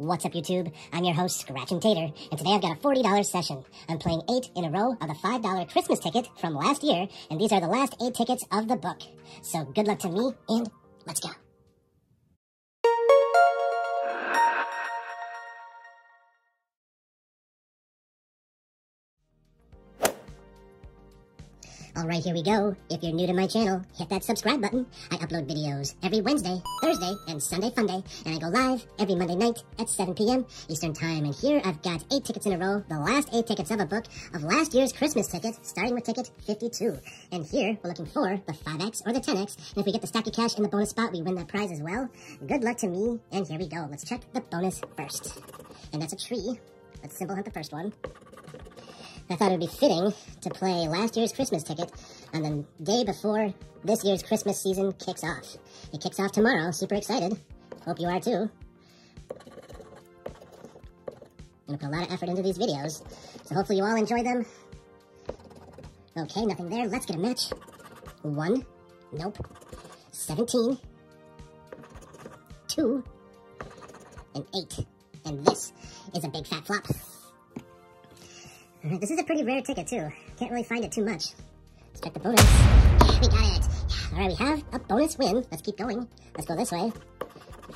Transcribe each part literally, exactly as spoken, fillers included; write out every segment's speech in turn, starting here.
What's up, YouTube? I'm your host, Scratchin' Tater, and today I've got a forty dollar session. I'm playing eight in a row of the five dollar Christmas ticket from last year, and these are the last eight tickets of the book. So good luck to me, and let's go. Alright, here we go. If you're new to my channel, hit that subscribe button. I upload videos every Wednesday, Thursday, and Sunday Funday, and I go live every Monday night at seven p m Eastern Time. And here I've got eight tickets in a row, the last eight tickets of a book of last year's Christmas ticket, starting with ticket fifty-two. And here, we're looking for the five X or the ten X, and if we get the stocky cash in the bonus spot, we win that prize as well. Good luck to me, and here we go. Let's check the bonus first. And that's a tree. Let's simple hunt the first one. I thought it would be fitting to play last year's Christmas ticket on the day before this year's Christmas season kicks off. It kicks off tomorrow. Super excited. Hope you are too. I'm going to put a lot of effort into these videos, so hopefully you all enjoy them. Okay, nothing there. Let's get a match. One. Nope. seventeen. Two. And eight. And this is a big fat flop. Alright, this is a pretty rare ticket, too. Can't really find it too much. Let's check the bonus. Yeah, we got it! Yeah. Alright, we have a bonus win. Let's keep going. Let's go this way.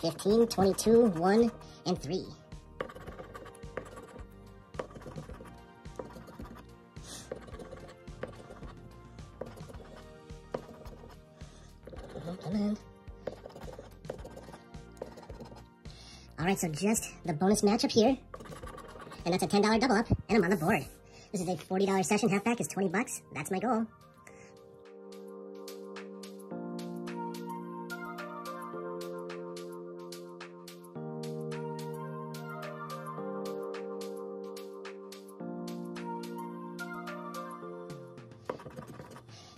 fifteen, twenty-two, one, and three. Oh, come on. Alright, so just the bonus matchup here. And that's a ten dollar double up, and I'm on the board. This is a forty dollar session. Halfback is twenty bucks. That's my goal.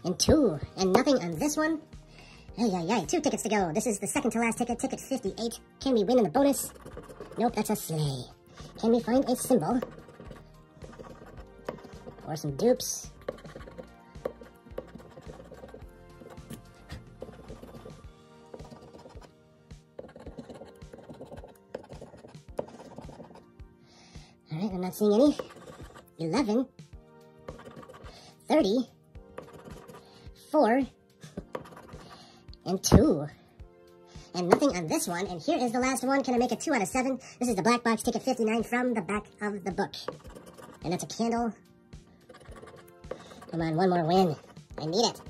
And two, and nothing on this one. Ay, ay, ay, two tickets to go. This is the second to last ticket, ticket fifty-eight. Can we win in the bonus? Nope, that's a sleigh. Can we find a symbol? Or some dupes? Alright, I'm not seeing any. eleven. thirty. four. And two. And nothing on this one, and here is the last one. Can I make a two out of seven? This is the black box ticket fifty-nine from the back of the book. And that's a candle. Come on, one more win. I need it.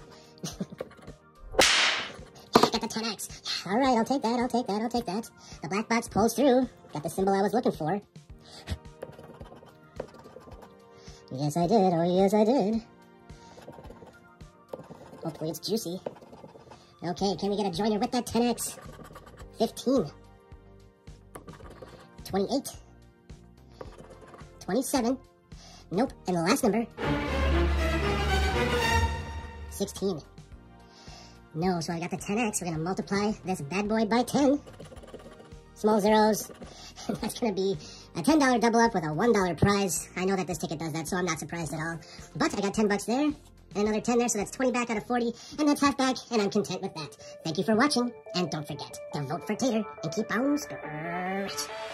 I got the ten X. Yeah, all right, I'll take that, I'll take that, I'll take that. The black box pulls through. Got the symbol I was looking for. Yes, I did. Oh, yes, I did. Hopefully it's juicy. Okay, can we get a joiner with that ten X? fifteen, twenty-eight, twenty-seven, nope, and the last number, sixteen. No, so I got the ten X, we're going to multiply this bad boy by ten, small zeros, and that's going to be a ten dollar double up with a one dollar prize. I know that this ticket does that, so I'm not surprised at all, but I got ten bucks there, and another ten there, so that's twenty back out of forty, and that's half back, and I'm content with that. Thank you for watching, and don't forget to vote for Tater, and keep on scratching.